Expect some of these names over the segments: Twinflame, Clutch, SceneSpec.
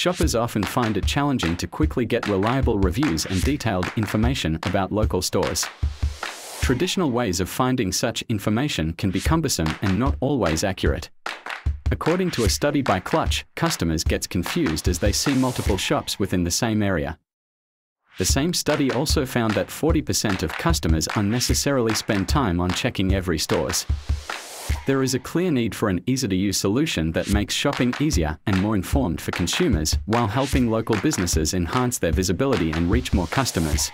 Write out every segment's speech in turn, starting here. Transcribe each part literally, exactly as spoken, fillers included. shoppers often find it challenging to quickly get reliable reviews and detailed information about local stores. Traditional ways of finding such information can be cumbersome and not always accurate. According to a study by Clutch, customers get confused as they see multiple shops within the same area. The same study also found that forty percent of customers unnecessarily spend time on checking every stores. There is a clear need for an easy-to-use solution that makes shopping easier and more informed for consumers while helping local businesses enhance their visibility and reach more customers.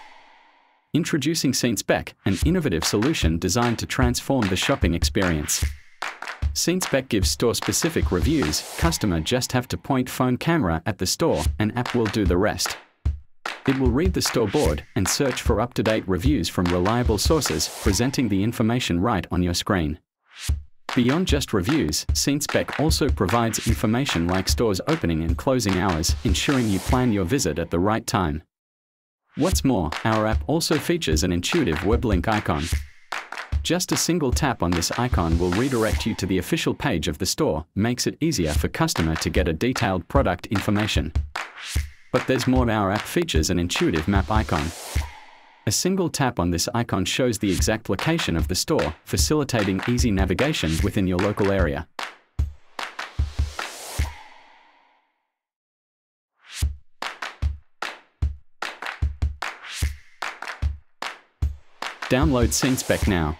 Introducing SceneSpec, an innovative solution designed to transform the shopping experience. SceneSpec gives store-specific reviews. Customer just have to point phone camera at the store, and app will do the rest. It will read the store board and search for up-to-date reviews from reliable sources, presenting the information right on your screen. Beyond just reviews, SceneSpec also provides information like stores' opening and closing hours, ensuring you plan your visit at the right time. What's more, our app also features an intuitive web link icon. Just a single tap on this icon will redirect you to the official page of the store, makes it easier for customer to get a detailed product information. But there's more. Our app features an intuitive map icon. A single tap on this icon shows the exact location of the store, facilitating easy navigation within your local area. Download SceneSpec now.